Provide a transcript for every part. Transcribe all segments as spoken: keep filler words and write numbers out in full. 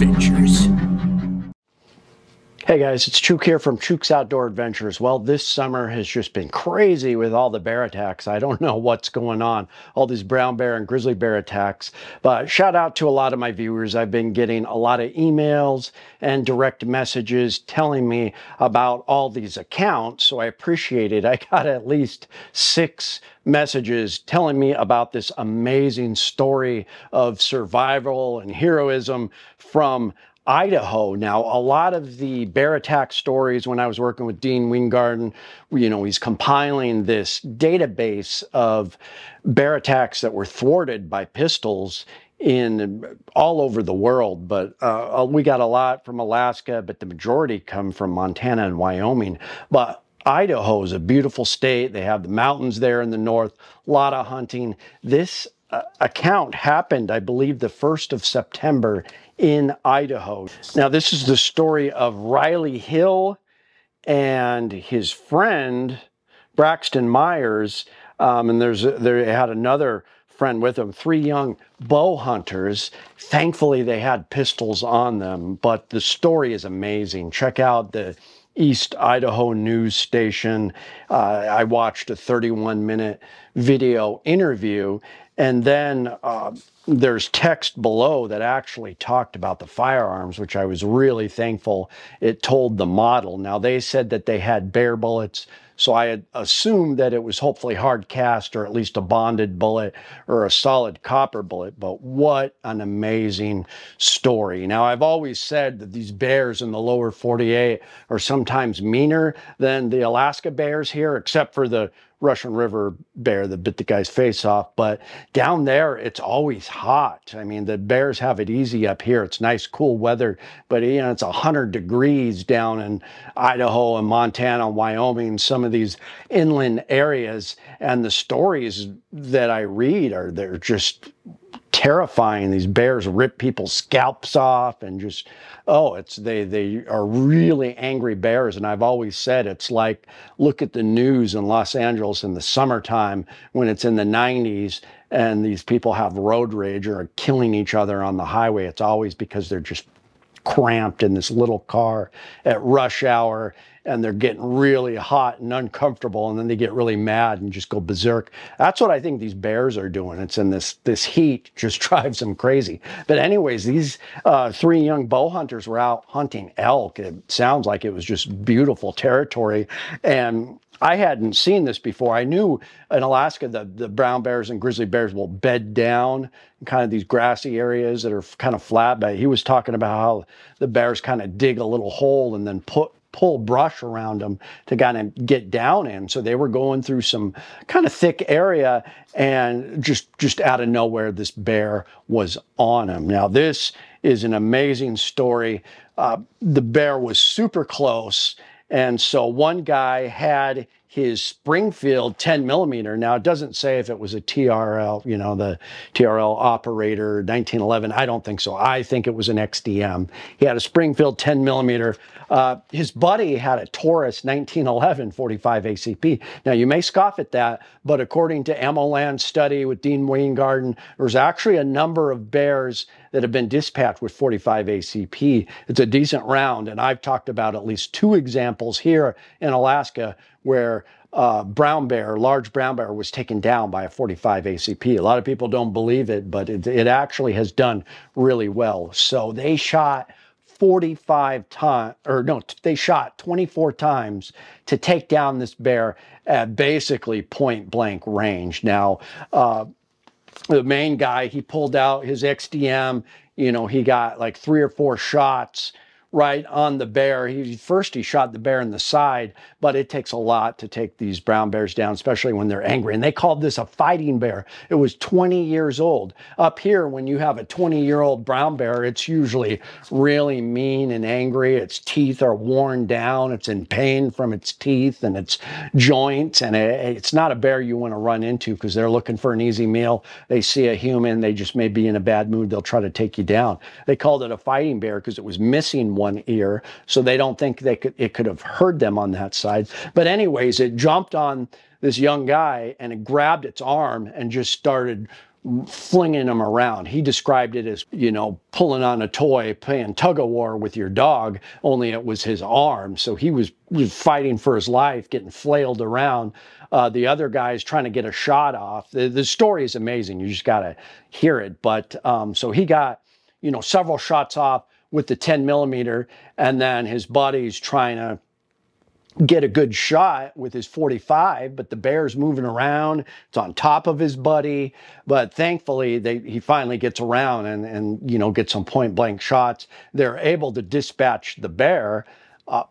Adventures. Hey guys, it's Chuke here from Chuke's Outdoor Adventures. Well, this summer has just been crazy with all the bear attacks. I don't know what's going on. All these brown bear and grizzly bear attacks. But shout out to a lot of my viewers. I've been getting a lot of emails and direct messages telling me about all these accounts. So I appreciate it. I got at least six messages telling me about this amazing story of survival and heroism from Idaho. Now, a lot of the bear attack stories, when I was working with Dean Wingard, you know, he's compiling this database of bear attacks that were thwarted by pistols in all over the world, but uh, we got a lot from Alaska, but the majority come from Montana and Wyoming. But Idaho is a beautiful state. They have the mountains there in the north, a lot of hunting. This Uh, account happened, I believe, the first of September in Idaho. Now, this is the story of Riley Hill and his friend, Braxton Myers, um, and there's they had another friend with them, three young bow hunters. Thankfully, they had pistols on them, but the story is amazing. Check out the East Idaho news station. Uh, I watched a thirty-one minute video interview, and then uh, there's text below that actually talked about the firearms, which I was really thankful it told the model. Now, they said that they had bear bullets, so I had assumed that it was hopefully hard cast or at least a bonded bullet or a solid copper bullet, but what an amazing story. Now, I've always said that these bears in the lower forty-eight are sometimes meaner than the Alaska bears here, except for the Russian River bear that bit the guy's face off. But down there, it's always hot. I mean, the bears have it easy up here. It's nice, cool weather, but you know, it's one hundred degrees down in Idaho and Montana and Wyoming, some of these inland areas. And the stories that I read are, they're just terrifying. These bears rip people's scalps off and just, oh, it's they they are really angry bears. And I've always said, it's like, look at the news in Los Angeles in the summertime when it's in the nineties and these people have road rage or are killing each other on the highway. It's always because they're just cramped in this little car at rush hour, and they're getting really hot and uncomfortable, and then they get really mad and just go berserk. That's what I think these bears are doing. It's in this this heat just drives them crazy. But anyways, these uh, three young bow hunters were out hunting elk. It sounds like it was just beautiful territory, and I hadn't seen this before. I knew in Alaska the, the brown bears and grizzly bears will bed down in kind of these grassy areas that are kind of flat, but he was talking about how the bears kind of dig a little hole and then put pull brush around them to kind of get down in. So they were going through some kind of thick area, and just just out of nowhere, this bear was on him. Now, this is an amazing story. Uh, the bear was super close, and so one guy had his Springfield ten millimeter. Now, it doesn't say if it was a T R L, you know, the T R L operator, nineteen eleven. I don't think so. I think it was an X D M. He had a Springfield ten millimeter. Uh, his buddy had a Taurus nineteen eleven forty-five A C P. Now, you may scoff at that, but according to Ammo Land's study with Dean Weingarten, there's actually a number of bears that have been dispatched with forty-five A C P. It's a decent round, and I've talked about at least two examples here in Alaska where uh, brown bear, large brown bear, was taken down by a forty-five A C P. A lot of people don't believe it, but it, it actually has done really well. So they shot forty-five times, or no, they shot twenty-four times to take down this bear at basically point blank range. Now, uh, the main guy, he pulled out his X D M. You know, he got like three or four shots right on the bear. He first he shot the bear in the side, but it takes a lot to take these brown bears down, especially when they're angry. And they called this a fighting bear. It was twenty years old. Up here, when you have a twenty year old brown bear, it's usually really mean and angry. Its teeth are worn down. It's in pain from its teeth and its joints. And it, it's not a bear you want to run into because they're looking for an easy meal. They see a human. They just may be in a bad mood. They'll try to take you down. They called it a fighting bear because it was missing one ear, so they don't think they could it could have heard them on that side. But anyways, it jumped on this young guy and it grabbed its arm and just started flinging them around. He described it as, you know, pulling on a toy, playing tug-of-war with your dog, only it was his arm. So he was, was fighting for his life, getting flailed around. Uh, the other guy's trying to get a shot off. The, the story is amazing. You just got to hear it. But um, so he got, you know, several shots off with the ten millimeter, and then his buddy's trying to get a good shot with his forty-five, but the bear's moving around. It's on top of his buddy, but thankfully they, he finally gets around and, and, you know, get some point blank shots. They're able to dispatch the bear uh,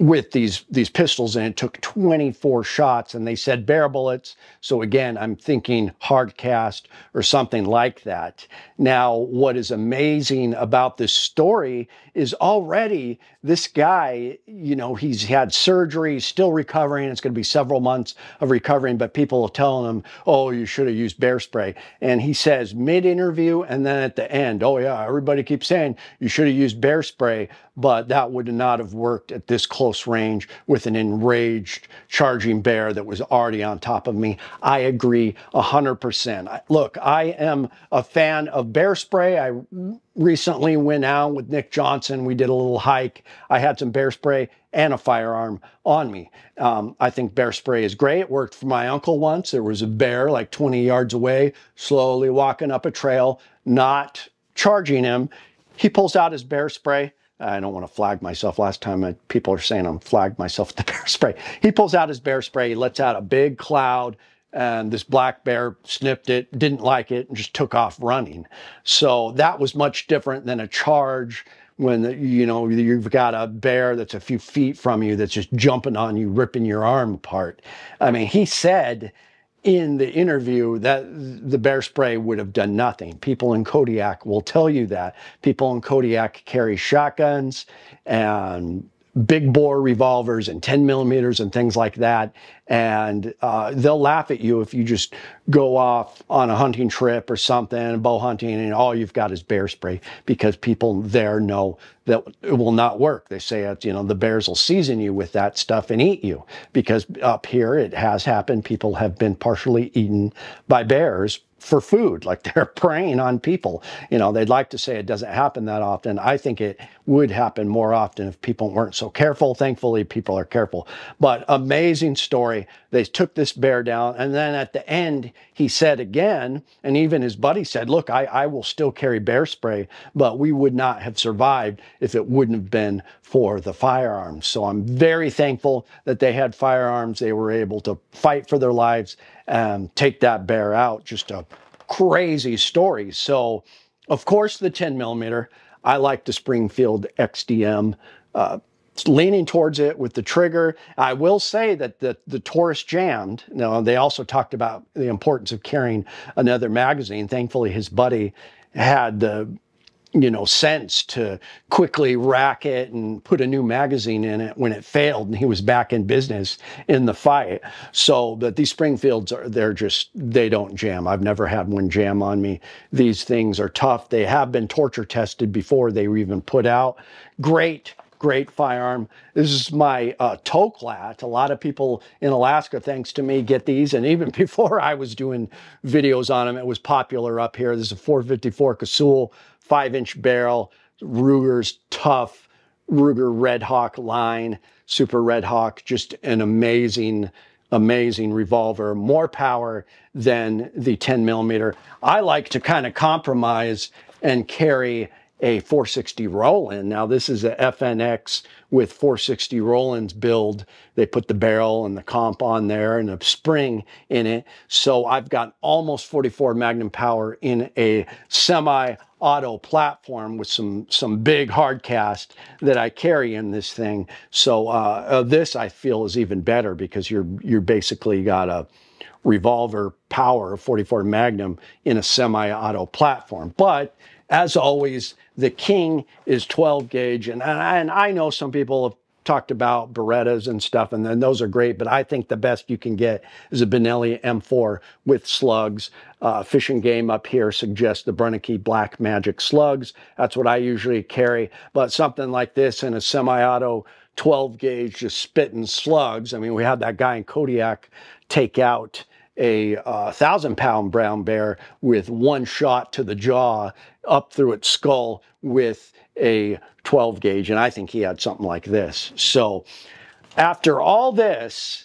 with these, these pistols, and it took twenty-four shots, and they said bear bullets. So again, I'm thinking hard cast or something like that. Now, what is amazing about this story is already this guy, you know, he's had surgery, still recovering. It's going to be several months of recovering, but people are telling him, oh, you should have used bear spray. And he says mid-interview and then at the end, oh yeah, everybody keeps saying you should have used bear spray, but that would not have worked at this close range with an enraged charging bear that was already on top of me. I agree one hundred percent. Look, I am a fan of bear spray. I recently went out with Nick Johnson. We did a little hike. I had some bear spray and a firearm on me. Um, I think bear spray is great. It worked for my uncle once. There was a bear like twenty yards away, slowly walking up a trail, not charging him. He pulls out his bear spray. I don't want to flag myself. Last time I, people are saying I'm flagged myself with the bear spray. He pulls out his bear spray. He lets out a big cloud, and this black bear sniffed it, didn't like it, and just took off running. So that was much different than a charge when, you know, you've got a bear that's a few feet from you that's just jumping on you, ripping your arm apart. I mean, he said in the interview that the bear spray would have done nothing. People in Kodiak will tell you that. People in Kodiak carry shotguns and big bore revolvers and ten millimeters and things like that. And uh, they'll laugh at you if you just go off on a hunting trip or something, bow hunting, and all you've got is bear spray, because people there know that it will not work. They say, you know, the bears will season you with that stuff and eat you, because up here it has happened. People have been partially eaten by bears for food, like they're preying on people. You know, they'd like to say it doesn't happen that often. I think it would happen more often if people weren't so careful. Thankfully, people are careful. But amazing story. They took this bear down, and then at the end, he said again, and even his buddy said, look, I, I will still carry bear spray, but we would not have survived if it wouldn't have been for the firearms. So I'm very thankful that they had firearms. They were able to fight for their lives and take that bear out. Just a crazy story. So of course the ten millimeter, I like the Springfield X D M, uh, leaning towards it with the trigger. I will say that the, the Taurus jammed. Now, they also talked about the importance of carrying another magazine. Thankfully, his buddy had the, you know, sense to quickly rack it and put a new magazine in it when it failed, and he was back in business in the fight. So, but these Springfields are, they're just, they don't jam. I've never had one jam on me. These things are tough. They have been torture tested before they were even put out. Great. Great firearm. This is my uh, Toklat. A lot of people in Alaska, thanks to me, get these. And even before I was doing videos on them, it was popular up here. This is a four fifty-four Casull, five inch barrel, Ruger's tough Ruger Red Hawk line, Super Red Hawk. Just an amazing, amazing revolver. More power than the ten millimeter. I like to kind of compromise and carry a four sixty Roland. Now this is a F N X with four sixty Roland's build. They put the barrel and the comp on there and a spring in it. So I've got almost forty-four Magnum power in a semi-auto platform with some, some big hard cast that I carry in this thing. So uh, this I feel is even better, because you're, you're basically got a revolver power of forty-four Magnum in a semi-auto platform. But as always, the king is twelve gauge, and, and, I, and I know some people have talked about Berettas and stuff, and then those are great, but I think the best you can get is a Benelli M four with slugs. Uh, Fish and Game up here suggests the Brenneke Black Magic slugs. That's what I usually carry, but something like this in a semi-auto twelve gauge just spitting slugs. I mean, we had that guy in Kodiak take out a uh, thousand pound brown bear with one shot to the jaw up through its skull with a twelve gauge. And I think he had something like this. So after all this,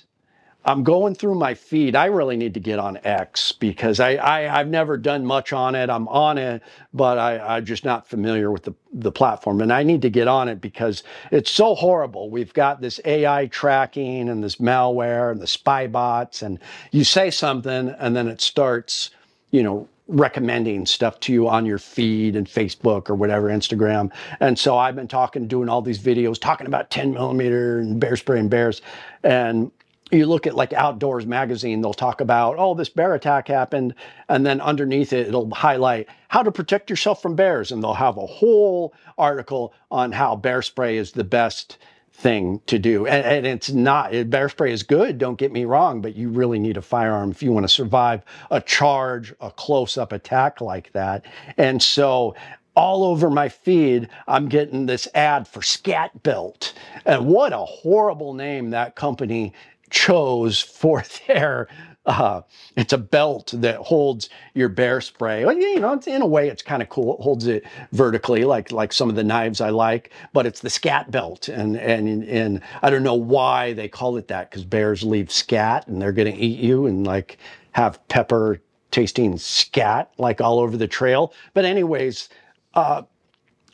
I'm going through my feed. I really need to get on X because I, I, I've never done much on it. I'm on it, but I, I'm just not familiar with the, the platform. And I need to get on it because it's so horrible. We've got this A I tracking and this malware and the spy bots. And you say something and then it starts, you know, recommending stuff to you on your feed and Facebook or whatever, Instagram. And so I've been talking, doing all these videos, talking about ten millimeter and bear spray and bears. And you look at like Outdoors magazine, they'll talk about, oh, this bear attack happened. And then underneath it, it'll highlight how to protect yourself from bears. And they'll have a whole article on how bear spray is the best thing to do. And, and it's not, it, bear spray is good, don't get me wrong, but you really need a firearm if you want to survive a charge, a close-up attack like that. And so all over my feed, I'm getting this ad for Scat Belt. And what a horrible name that company chose for their, uh, it's a belt that holds your bear spray. Well, you know, it's, in a way it's kind of cool. It holds it vertically, like, like some of the knives I like, but it's the Scat Belt. And, and, and I don't know why they call it that, because bears leave scat and they're going to eat you and like have pepper tasting scat, like all over the trail. But anyways, uh,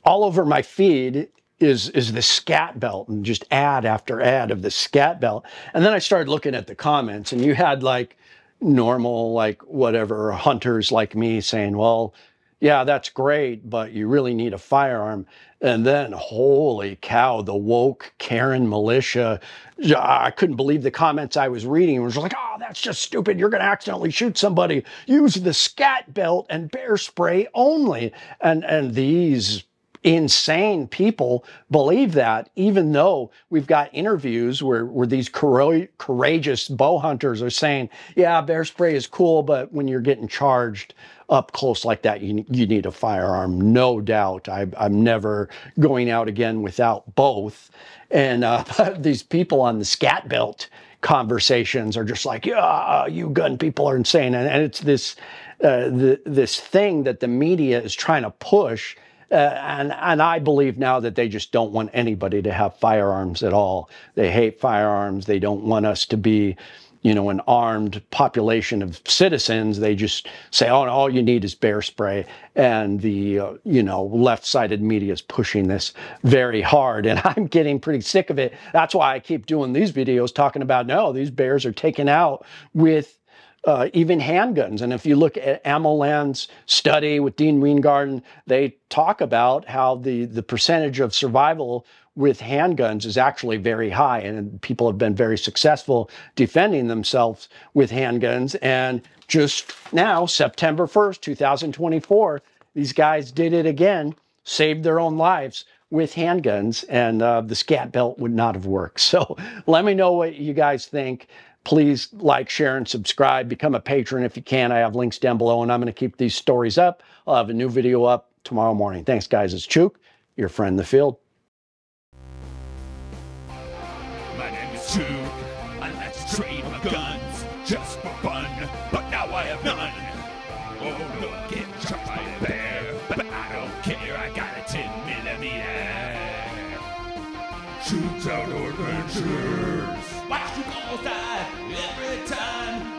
all over my feed is is the Scat Belt, and just ad after ad of the Scat Belt. And then I started looking at the comments, and you had like normal, like whatever, hunters like me saying, well, yeah, that's great, but you really need a firearm. And then, holy cow, the woke Karen militia, I couldn't believe the comments I was reading. It was like, oh, that's just stupid. You're going to accidentally shoot somebody. Use the Scat Belt and bear spray only. And, and these insane people believe that, even though we've got interviews where, where these courageous bow hunters are saying, yeah, bear spray is cool, but when you're getting charged up close like that, you, you need a firearm, no doubt. I, I'm never going out again without both. And uh, these people on the Scat Belt conversations are just like, yeah, you gun people are insane. And, and it's this, uh, the, this thing that the media is trying to push. Uh, and, and I believe now that they just don't want anybody to have firearms at all. They hate firearms. They don't want us to be, you know, an armed population of citizens. They just say, oh, all you need is bear spray. And the, uh, you know, left-sided media is pushing this very hard. And I'm getting pretty sick of it. That's why I keep doing these videos talking about, no, these bears are taken out with Uh, even handguns. And if you look at AmmoLand's study with Dean Weingarten, they talk about how the, the percentage of survival with handguns is actually very high. And people have been very successful defending themselves with handguns. And just now, September first, two thousand twenty-four, these guys did it again, saved their own lives with handguns, and uh, the Scat Belt would not have worked. So let me know what you guys think. Please like, share, and subscribe. Become a patron if you can. I have links down below, and I'm going to keep these stories up. I'll have a new video up tomorrow morning. Thanks, guys. It's Chuke, your friend in the field. My name is Chuke. I like to trade my guns just for fun, but now I have none. Oh, look, get shot by a bear, but I don't care. I got a ten millimeter. Chuke's Outdoor Adventures. Watch you all die every time.